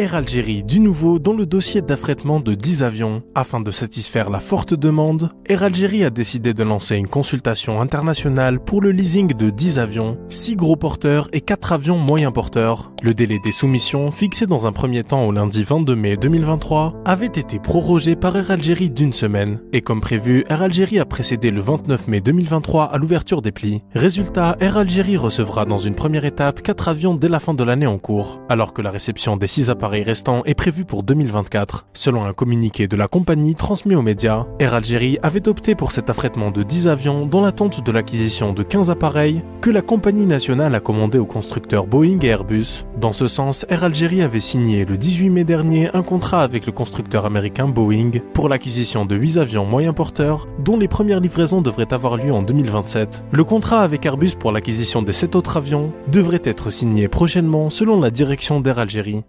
Air Algérie du nouveau dans le dossier d'affrètement de 10 avions. Afin de satisfaire la forte demande, Air Algérie a décidé de lancer une consultation internationale pour le leasing de 10 avions, 6 gros porteurs et 4 avions moyens porteurs. Le délai des soumissions, fixé dans un premier temps au lundi 22 mai 2023, avait été prorogé par Air Algérie d'une semaine. Et comme prévu, Air Algérie a précédé le 29 mai 2023 à l'ouverture des plis. Résultat, Air Algérie recevra dans une première étape 4 avions dès la fin de l'année en cours, alors que la réception des 6 appareils restant est prévu pour 2024. Selon un communiqué de la compagnie transmis aux médias, Air Algérie avait opté pour cet affrètement de 10 avions dans l'attente de l'acquisition de 15 appareils que la compagnie nationale a commandé aux constructeurs Boeing et Airbus. Dans ce sens, Air Algérie avait signé le 18 mai dernier un contrat avec le constructeur américain Boeing pour l'acquisition de 8 avions moyens porteurs dont les premières livraisons devraient avoir lieu en 2027. Le contrat avec Airbus pour l'acquisition des 7 autres avions devrait être signé prochainement selon la direction d'Air Algérie.